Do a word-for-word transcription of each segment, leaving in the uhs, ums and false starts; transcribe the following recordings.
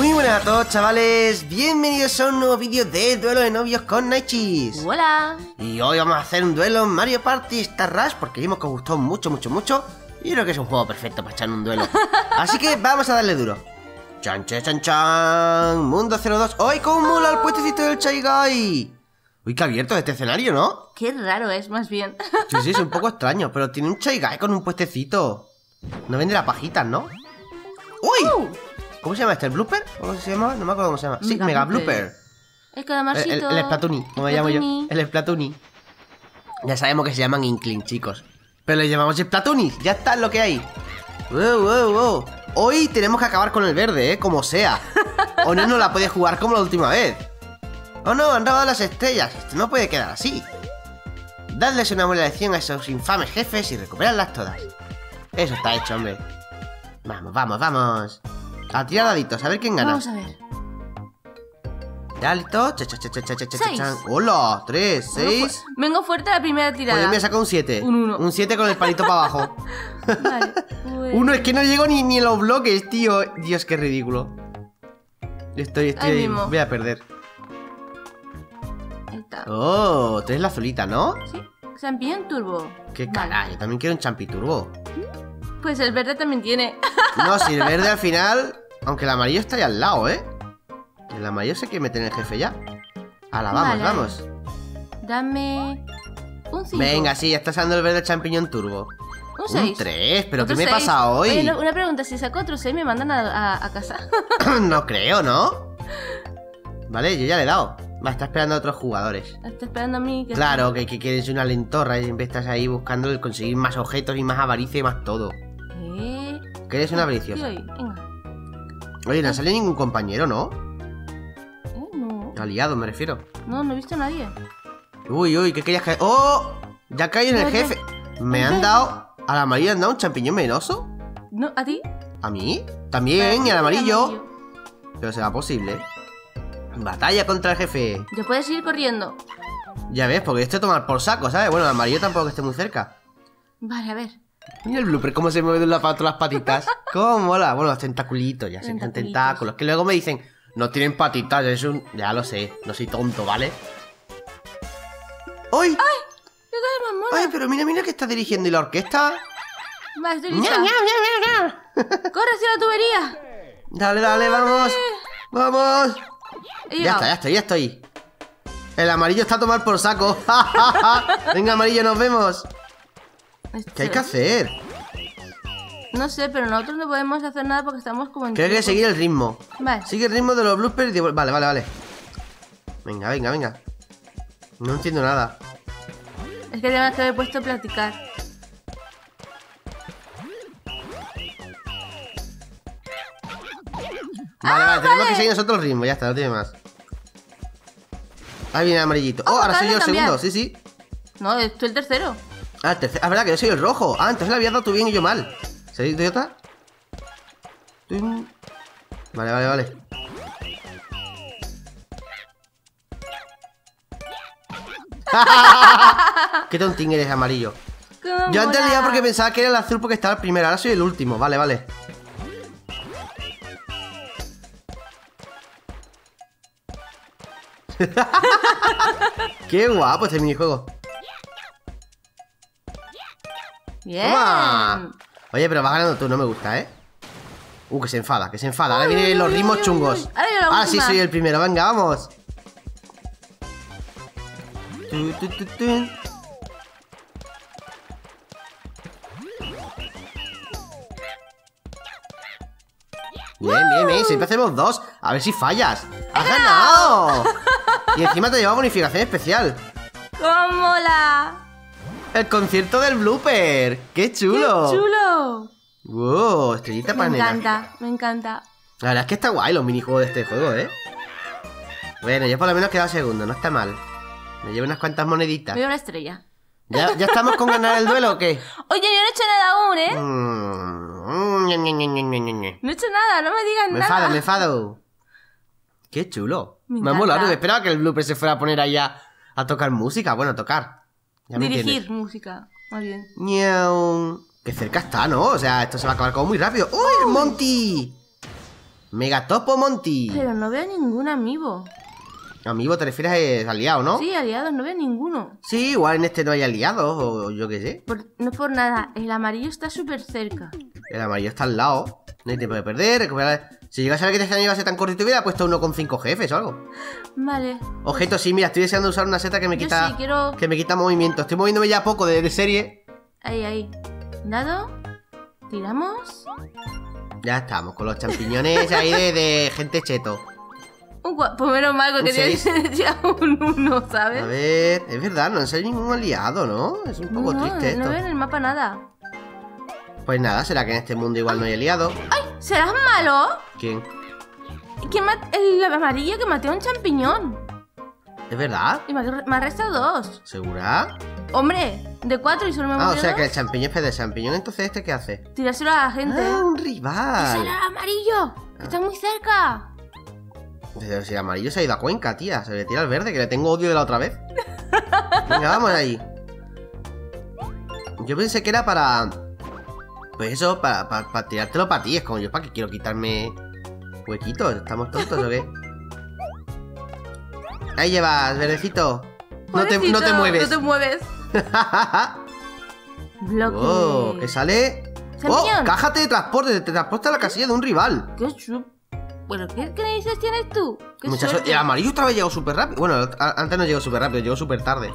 Muy buenas a todos, chavales. Bienvenidos a un nuevo vídeo de duelo de novios con Naishys. Hola. Y hoy vamos a hacer un duelo en Mario Party Star Rush porque vimos que os gustó mucho, mucho, mucho. Y yo creo que es un juego perfecto para echar un duelo. Así que vamos a darle duro. Chan, chan, chan, chan. Mundo cero dos. ¡Ay, cómo mola el puestecito del Chai-Guy! Uy, qué abierto es este escenario, ¿no? Qué raro es, más bien. Sí, sí, es un poco extraño, pero tiene un Chai-Guy con un puestecito. No vende las pajitas, ¿no? ¡Uy! Uh. ¿Cómo se llama este? ¿El Blooper? ¿Cómo se llama? No me acuerdo cómo se llama. Mega sí, Mega Blooper. El calamarcito. El, el, el Splatoonie, como me llamo yo. El Splatoonie. Ya sabemos que se llaman Inkling, chicos. Pero le llamamos Splatoonie. Ya está lo que hay. Wow, wow, wow. Hoy tenemos que acabar con el verde, ¿eh? Como sea. O no, no la puede jugar como la última vez. Oh no, han robado las estrellas. Esto no puede quedar así. Dadles una buena lección a esos infames jefes y recuperarlas todas. Eso está hecho, hombre. Vamos, vamos, vamos. A tirar daditos, a ver quién gana. Vamos a ver. Daditos. Hola, tres, seis. Vengo fuerte a la primera tirada. Pues me saco un siete. Un uno. Un siete con el palito para abajo. Vale, pues... Uno, es que no llego ni, ni en los bloques, tío. Dios, qué ridículo. Estoy, estoy. Ahí mismo. Voy a perder. Está. Oh, tres la azulita, ¿no? Sí. Champion turbo. Qué vale. Carajo, también quiero un champi turbo. Pues el verde también tiene. No, si el verde al final. Aunque el amarillo está ahí al lado, ¿eh? El amarillo se quiere meter en el jefe ya. Ala, vamos, vale. Vamos. Dame un cinco. Venga, sí, ya está saliendo el verde el champiñón turbo. Un seis. Un tres, pero ¿qué me pasa hoy? Oye, una pregunta, si saco otro seis me mandan a, a, a casa. No creo, ¿no? Vale, yo ya le he dado. Va, está esperando a otros jugadores. Está esperando a mí. Que claro, que, que quieres una lentorra y siempre estás ahí buscando el conseguir más objetos y más avaricia y más todo. ¿Eh? Que eres una avariciosa. Oye, no ha salido ningún compañero, ¿no? Eh, no. Aliado, me refiero. No, no he visto a nadie. Uy, uy, ¿qué querías caer? ¡Oh! Ya caí en el jefe. Me han dado... ¿Al amarillo han dado un champiñón venenoso? No, ¿a ti? ¿A mí? También, y al amarillo. Pero será posible. Batalla contra el jefe. Ya puedes ir corriendo. Ya ves, porque esto es tomar por saco, ¿sabes? Bueno, el amarillo tampoco que esté muy cerca. Vale, a ver. Mira el blooper cómo se mueve de un lado para otro las patitas. ¿Cómo mola? Bueno, los tentaculitos, ya sé que son tentáculos. Que luego me dicen, no tienen patitas, es un... Ya lo sé, no soy tonto, ¿vale? ¡Ay! ¡Ay! ¡Qué cosa más mola! ¡Ay, pero mira, mira que está dirigiendo y la orquesta! ¡Va, estoy lista! ¡Mira, mira, mira! ¡Corre hacia la tubería! ¡Dale, dale, vamos! ¡Vamos! Ya está, ya estoy, ya estoy. El amarillo está a tomar por saco. Venga, amarillo, nos vemos. Este... ¿Qué hay que hacer? No sé, pero nosotros no podemos hacer nada porque estamos como en... Creo que hay que seguir el ritmo. Vale. Sigue el ritmo de los bloopers de... Vale, vale, vale. Venga, venga, venga. No entiendo nada. Es que además te había puesto a practicar. Vale, ah, vale, tenemos que seguir nosotros el ritmo. Ya está, no tiene más. Ahí viene el amarillito. Oh, oh ahora soy yo el cambiar. Segundo, sí, sí. No, estoy el tercero. Ah, es ah, verdad que yo soy el rojo. Ah, entonces le habías dado tú bien y yo mal. ¿Seréis idiota? Vale, vale, vale. Qué tontín eres, amarillo. Yo antes leía porque pensaba que era el azul porque estaba el primero. Ahora soy el último. Vale, vale. Qué guapo este minijuego. Bien. ¡Toma! Oye, pero vas ganando tú, no me gusta, ¿eh? Uh, que se enfada, que se enfada. Ahora vienen los ritmos chungos. Ah, sí, soy el primero, venga, vamos. Bien, bien, bien, siempre hacemos dos. A ver si fallas. ¡Has ganado! Y encima te lleva bonificación especial. ¡Cómo mola! El concierto del blooper. ¡Qué chulo! ¡Qué chulo! ¡Wow! Estrellita panera. Me encanta, me encanta. La verdad es que está guay los minijuegos de este juego, ¿eh? Bueno, yo por lo menos he quedado segundo, no está mal. Me llevo unas cuantas moneditas. Veo una estrella. ¿Ya, ¿Ya estamos con ganar el duelo o qué? Oye, yo no he hecho nada aún, ¿eh? Mm. No he hecho nada, no me digan me nada. Me enfado, me enfado. ¡Qué chulo! Me, me ha molado, no me esperaba que el blooper se fuera a poner allá a tocar música. Bueno, a tocar. Dirigir entiendes. Música, más bien. Que cerca está, ¿no? O sea, esto se va a acabar como muy rápido. ¡Uy, el Monty! Megatopo Monty. Pero no veo ningún amiibo. Amiibo te refieres a aliados, ¿no? Sí, aliados, no veo ninguno. Sí, igual en este no hay aliados, o yo qué sé. Por, no es por nada, el amarillo está súper cerca. El amarillo está al lado. No hay tiempo de perder, recuperar... Si llegas a ver que este año iba a ser tan cortito, hubiera puesto uno con cinco jefes o algo. Vale. Objeto, pues... sí, mira, estoy deseando usar una seta que me yo quita... Sí, quiero... Que me quita movimiento. Estoy moviéndome ya poco de, de serie. Ahí, ahí. Dado. Tiramos. Ya estamos, con los champiñones ahí de, de gente cheto. Un pues menos mal que quería ya un uno, ¿sabes? A ver, es verdad, no hay ningún aliado, ¿no? Es un poco no, triste esto. No veo en el mapa nada. Pues nada, ¿será que en este mundo igual no hay aliado? ¡Ay! ¿Serás malo? ¿Quién? ¿Quién el amarillo que mató a un champiñón? ¿Es verdad? Y me ha restado dos. ¿Segura? Hombre, de cuatro y solo me ha matado. Ah, o sea dos. Que el champiñón es de champiñón, entonces ¿este qué hace? Tirárselo a la gente. ¡Ah, un rival! ¡Tirárselo al amarillo! Ah. ¡Está muy cerca! Pero si el amarillo se ha ido a Cuenca, tía. Se le tira al verde, que le tengo odio de la otra vez. Venga, vamos ahí. Yo pensé que era para... Pues eso, para, para, para tirártelo para ti. Es como yo, ¿para qué quiero quitarme huequitos? ¿Estamos tontos o qué? Ahí llevas, verdecito. No te, no te mueves. No te mueves. Bloque. Oh, ¿qué sale? Oh, cájate de transporte. Te transporta a la casilla de un rival. Qué chup. Bueno, ¿qué creíces tienes tú? Muchachos, el amarillo otra vez llegó súper rápido. Bueno, antes no llegó súper rápido, llegó súper tarde.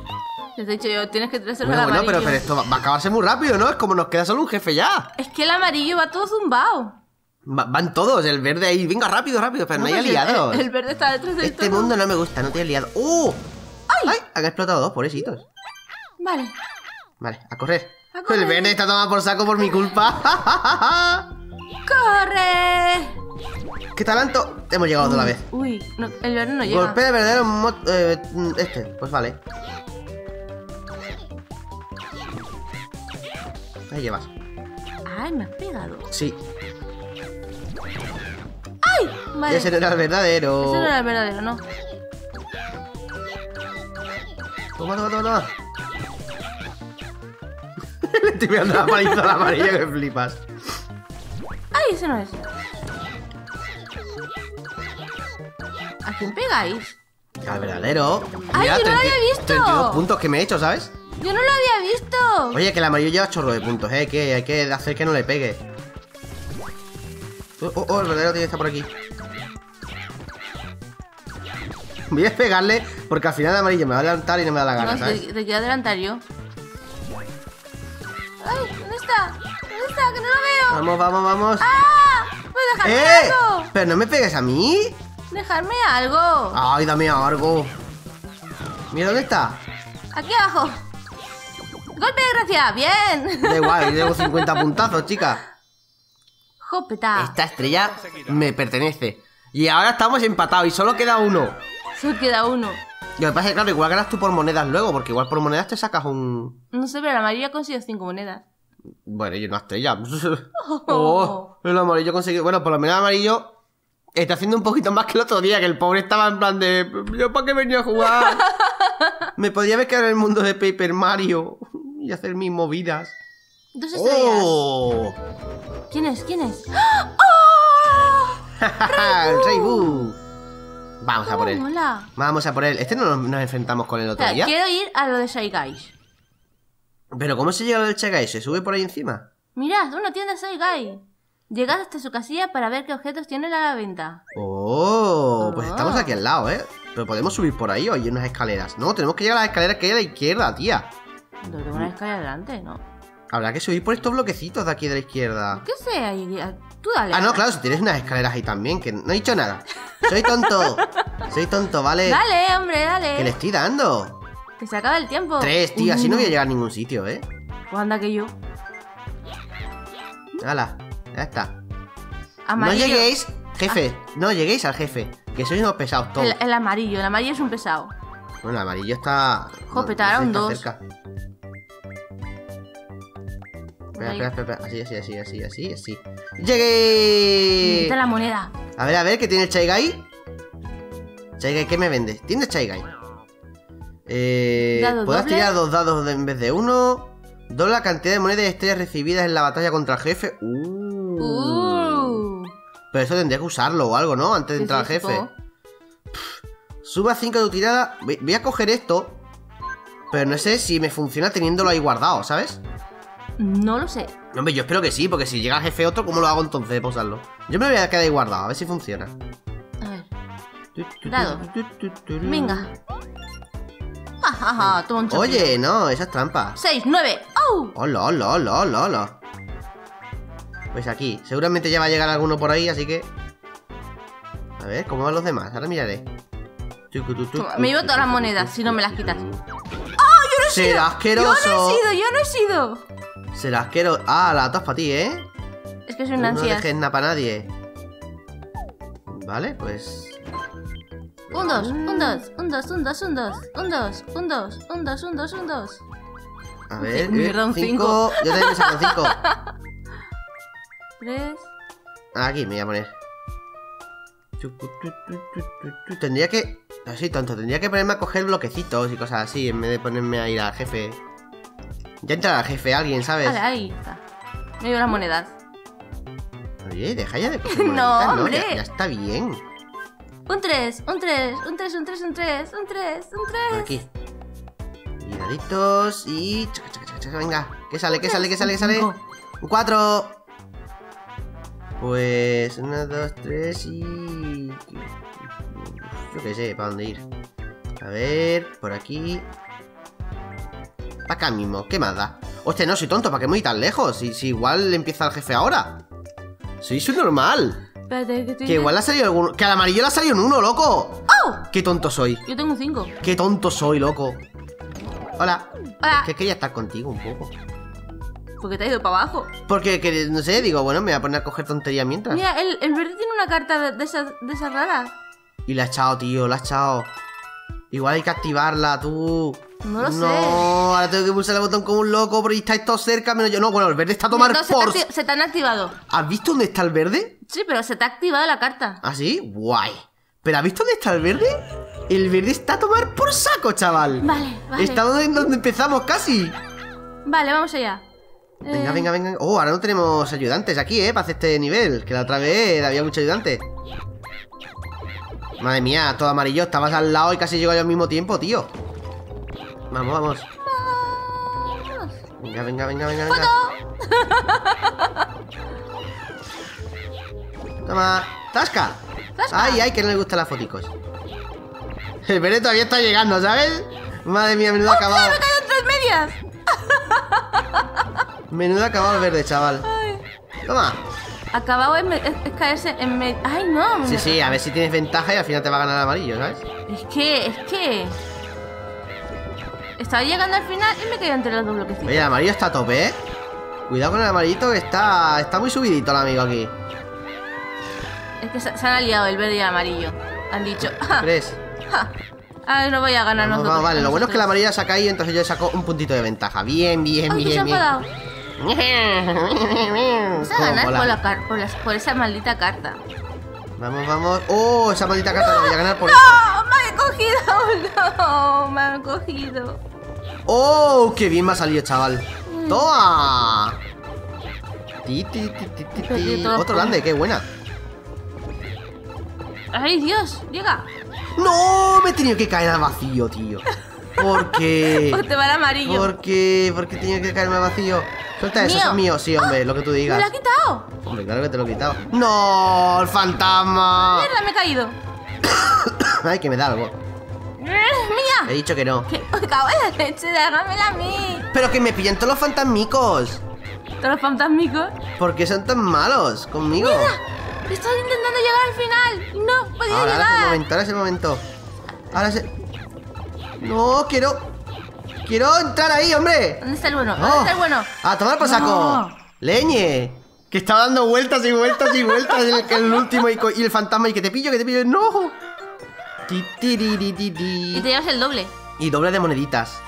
Les he dicho yo, tienes que traerse bueno, el bueno, amarillo. Bueno, pero, pero esto va a acabarse muy rápido, ¿no? Es como nos queda solo un jefe ya. Es que el amarillo va todo zumbao. Va, van todos, el verde ahí. Venga, rápido, rápido, pero no, no hay aliados. El, el verde está detrás del este todo. Mundo no me gusta, no tiene aliado. ¡Uh! ¡Ay! ¡Ay! Han explotado dos, pobrecitos. Vale. Vale, a correr. A correr. El verde está tomado por saco por mi culpa. ¡Corre! ¿Qué talento? Hemos llegado otra vez. Uy, no, el verde no llega. Golpea de verdadero eh, este, pues vale. Ahí llevas. Ay, me has pegado. Sí. ¡Ay! Vale. Ese no era el verdadero. Ese no era el verdadero, no. Toma, toma, toma. Le estoy mirando la paliza a la amarilla que flipas. ¡Ay, ese no es! ¿A quién pegáis? Al verdadero. ¡Ay, mira, yo no lo había visto! treinta y dos puntos que me he hecho, ¿sabes? ¡Yo no lo había visto! Oye, que el amarillo lleva chorro de puntos, ¿eh? Que hay que hacer que no le pegue. Oh, oh, oh, el verdadero tiene que estar por aquí. Voy a pegarle porque al final el amarillo me va a adelantar y no me da la gana, no, ¿sabes? Te, te quiero adelantar yo. ¡Ay! ¿Dónde está? ¿Dónde está? ¡Que no lo veo! Vamos, vamos, vamos. ¡Ah! ¡Pues dejarme ¡Eh! algo! ¡Pero no me pegues a mí! ¡Dejarme algo! ¡Ay, dame algo! Mira, ¿dónde está? Aquí abajo. ¡Golpe de gracia! ¡Bien! Da igual, yo tengo cincuenta puntazos, chica. ¡Jopeta! Esta estrella me pertenece. Y ahora estamos empatados y solo queda uno. Solo queda uno. Y lo que pasa es que, claro, igual ganas tú por monedas luego, porque igual por monedas te sacas un... No sé, pero la amarilla consiguió cinco monedas. Bueno, yo una estrella. Oh. Oh, el amarillo consiguió... Bueno, por lo menos el amarillo... Está haciendo un poquito más que el otro día, que el pobre estaba en plan de... ¿Yo para qué venía a jugar? Me podría haber quedado en el mundo de Paper Mario y hacer mis movidas. Dos estrellas. Oh. ¿Quién es? ¿Quién es? ¡Oh! ¡El Rey Buu! Vamos a por él. Mola. Vamos a por él. Este no nos enfrentamos con el otro o sea, día. Quiero ir a lo de Shy Guy. ¿Pero cómo se llega a lo de Shy Guy? ¿Se sube por ahí encima? Mirad, una tienda Shy Guy. Llegad hasta su casilla para ver qué objetos tienen a la venta. Oh, pues oh. Estamos aquí al lado, ¿eh? Pero podemos subir por ahí o hay unas escaleras. No, tenemos que llegar a las escaleras que hay a la izquierda, tía. Pero tengo una escalera delante, ¿no? Habrá que subir por estos bloquecitos de aquí de la izquierda. ¿Qué sé? Tú dale. Ah, no, claro, si tienes unas escaleras ahí también, que no he dicho nada. Soy tonto. Soy tonto, ¿vale? Dale, hombre, dale. Que le estoy dando. Que se acaba el tiempo. Tres, tío, así no voy a llegar a ningún sitio, ¿eh? Pues anda que yo. Hala. Ya está. Amarillo. No lleguéis, jefe. Ah. No lleguéis al jefe. Que sois unos pesados todos. El, el amarillo, el amarillo es un pesado. Bueno, el amarillo está. Jopetaron no, no sé, dos. Cerca. Espera, espera, espera, espera. Así, así, así, así, así, así. ¡Llegué! Necesita la moneda. A ver, a ver, ¿qué tiene el Chai-Guy? Chai-Guy, ¿qué me vendes? ¿Tienes Chai-Guy? Eh. ¿Puedo doble? Tirar dos dados en vez de uno. Doble la cantidad de monedas y estrellas recibidas en la batalla contra el jefe. Uh. Uh. Pero eso tendría que usarlo o algo, ¿no? Antes de entrar al jefe. Pff, suba cinco de tirada. Voy a coger esto. Pero no sé si me funciona teniéndolo ahí guardado, ¿sabes? No lo sé. Hombre, yo espero que sí, porque si llega el jefe otro, ¿cómo lo hago entonces de posarlo? Yo me lo voy a quedar ahí guardado, a ver si funciona. A ver. Dado. Venga. Ja, ja, ja, toma un chapito. Oye, no, esas trampas. seis, nueve. ¡Oh! ¡Hola, hola, hola, hola, hola! Pues aquí. Seguramente ya va a llegar alguno por ahí, así que... A ver, ¿cómo van los demás? Ahora miraré. Me llevo todas las monedas, si no me las quitas. ¡Será asqueroso! ¡Yo no he sido! ¡Yo no he sido! ¡Será asqueroso! ¡Ah, la atas para ti, eh! Es que soy una ansia. No dejes nada para nadie. Vale, pues... Un, dos, un, dos, un, dos, un, dos, un, dos, un, dos, un, dos, un, dos, un, dos, un, dos. A ver, un cinco. Yo también me saco cinco. Tres. Aquí me voy a poner. Tendría que... No soy tonto, tendría que ponerme a coger bloquecitos y cosas así, en vez de ponerme a ir al jefe. Ya entrará al jefe alguien, ¿sabes? Vale, ahí está. Me llevo las monedas. Oye, deja ya de coger monedas, no, no, hombre. Ya, ya está bien. Un tres, un tres, un tres, un tres, un tres, un tres, un tres. Por aquí. Y daditos y... Chaca, chaca, chaca, chaca, venga, ¿qué sale, qué sale, qué sale, qué sale? Un cuatro. Pues... Una, dos, tres y... Yo qué sé, ¿para dónde ir? A ver, por aquí. Acá mismo, ¿qué más da? Hostia, no soy tonto, ¿para qué me voy tan lejos? Si, si igual empieza el jefe ahora. Soy subnormal. Espérate, que estoy... Que igual le ha salido alguno. Que al amarillo le ha salido en uno, loco. ¡Oh! ¡Qué tonto soy! Yo tengo un cinco. ¡Qué tonto soy, loco! Hola. Hola. Es que quería estar contigo un poco. ¿Por qué te has ido para abajo? Porque, que, no sé, digo, bueno, me voy a poner a coger tontería mientras. Mira, el, el verde tiene una carta de esas de esa raras. Y la ha echado, tío, la ha echado. Igual hay que activarla, tú. No lo no, sé. No, ahora tengo que pulsar el botón como un loco, porque estáis todos cerca, menos yo. No, bueno, el verde está a tomar no, no, por... Se te, se te han activado. ¿Has visto dónde está el verde? Sí, pero se te ha activado la carta. ¿Ah, sí? Guay. ¿Pero has visto dónde está el verde? El verde está a tomar por saco, chaval. Vale, vale. Está donde, donde empezamos casi. Vale, vamos allá. Venga, eh... venga, venga. Oh, ahora no tenemos ayudantes aquí, eh, para hacer este nivel. Que la otra vez había muchos ayudantes. Madre mía, todo amarillo, estabas al lado y casi llego yo al mismo tiempo, tío. Vamos, vamos. Venga, venga, venga, venga, venga. Toma, tasca. tasca. Ay, ay, que no le gustan las foticos. El verde todavía está llegando, ¿sabes? Madre mía, menudo acabado. ¡Me he caído en tres medias! Menudo acabado el verde, chaval. Toma. Acabado es, es caerse en medio. ¡Ay, no! Sí, sí, a ver si tienes ventaja y al final te va a ganar el amarillo, ¿sabes? Es que, es que... Estaba llegando al final y me caí entre los dos bloquecitos. Oye, el amarillo está a tope, ¿eh? Cuidado con el amarillito que está... Está muy subidito el amigo aquí. Es que se, se han aliado el verde y el amarillo. Han dicho... ¿Crees? ¡Ja! Ah, no voy a ganar no, nosotros. No, vale, nosotros. Lo bueno es que el amarillo se ha caído, entonces yo saco un puntito de ventaja. Bien, bien, oh, bien, se han bien. Parado. Vamos a ganar por, la, por, las, por esa maldita carta. Vamos, vamos. Oh, esa maldita carta no, la voy a ganar por eso. No, me han cogido. No, me han cogido. Oh, qué bien me ha salido, chaval. Mm. Toma. Ti, ti, ti, ti, ti, ti. Otro grande, qué buena. Ay, Dios, llega. No, me he tenido que caer al vacío, tío. ¿Por qué? Porque te va el amarillo. ¿Por qué? ¿Por qué tenía que caerme al vacío? Suelta eso, es mío. Sí, hombre, ¡oh! Lo que tú digas. ¡Me lo he quitado! Hombre, claro que te lo he quitado. ¡No! ¡El fantasma! ¡Mierda, me he caído! Ay, que me da algo. ¡Mía! He dicho que no. ¿Qué? Me cago en la leche, dámela a mí. Pero que me pillan todos los fantasmicos. ¿Todos los fantasmicos? ¿Por qué son tan malos conmigo? ¡Mierda! Estoy intentando llegar al final. ¡No podía ahora, llegar! Ahora es el momento, ahora es el momento. Ahora es el... No, quiero... Quiero entrar ahí, hombre. ¿Dónde está el bueno? ¿Dónde oh. está el bueno? A tomar por saco. No. Leñe. Que estaba dando vueltas y vueltas y vueltas en el, el último y, y el fantasma. Y que te pillo, que te pillo. No. Ti, ti, ti, ti, ti, ti. Y te llevas el doble. Y doble de moneditas.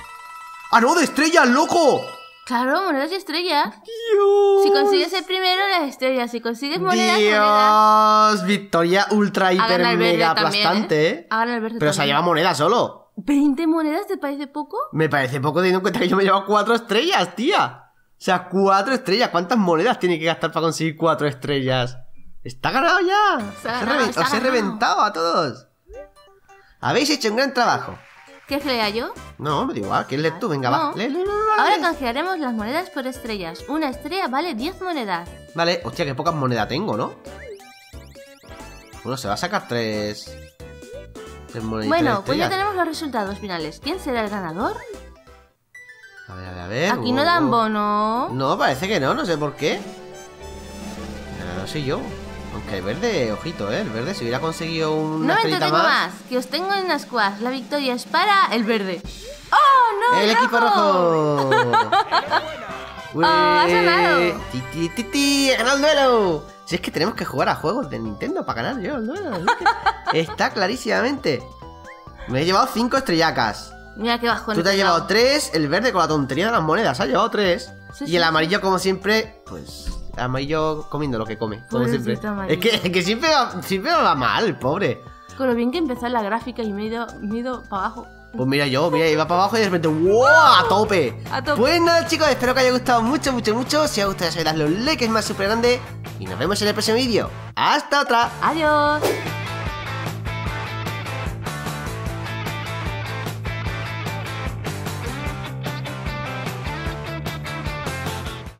¡Ah, no! ¡De estrellas, loco! Claro, monedas y estrellas. Dios. Si consigues el primero, las estrellas. Si consigues monedas, Dios. Monedas. Victoria ultra, hiper, mega aplastante, ¿eh? Ahora el verde. Pero también. Se lleva monedas solo. ¿veinte monedas te parece poco? Me parece poco teniendo en cuenta que yo me he llevado cuatro estrellas, tía. O sea, cuatro estrellas. ¿Cuántas monedas tiene que gastar para conseguir cuatro estrellas? ¡Está ganado ya! Se os, ganado, se os he reventado a todos. Habéis hecho un gran trabajo. ¿Quieres que lea yo? No, me da igual, que lees tú, venga, no. va. Le, le, le, le, le. Ahora canjearemos las monedas por estrellas. Una estrella vale diez monedas. Vale, hostia, que pocas monedas tengo, ¿no? Bueno, se va a sacar tres. tres monedas. Bueno, pues ya tenemos los resultados finales. ¿Quién será el ganador? A ver, a ver, a ver. Aquí uh, no dan bono. No, parece que no, no sé por qué. No, no sé yo. Aunque el verde, ojito, ¿eh? El verde si hubiera conseguido una estrellita más. No me entretengo más, que os tengo en las cuas. La victoria es para el verde. ¡Oh, no! ¡El rojo! Equipo rojo! ¡Oh, has ganado! ¡Ti, ti, ti, ti! ¡He ganado el duelo! Si es que tenemos que jugar a juegos de Nintendo para ganar yo el duelo. Está clarísimamente. Me he llevado cinco estrellacas. Mira qué bajón. Tú te has llevado tres, el verde con la tontería de las monedas, has llevado tres. Sí, y sí, el amarillo, sí. como siempre, pues... amarillo comiendo lo que come, como siempre. Es que, es que siempre, siempre va mal, pobre. Con lo bien que empezó la gráfica y me he ido, ido para abajo. Pues mira yo, mira, iba para abajo y de repente ¡wow! ¡A tope! ¡A tope! Pues nada, chicos, espero que haya gustado mucho, mucho, mucho. Si os ha gustado, ya sabéis, dadle un like, es más súper grande. Y nos vemos en el próximo vídeo. ¡Hasta otra! ¡Adiós!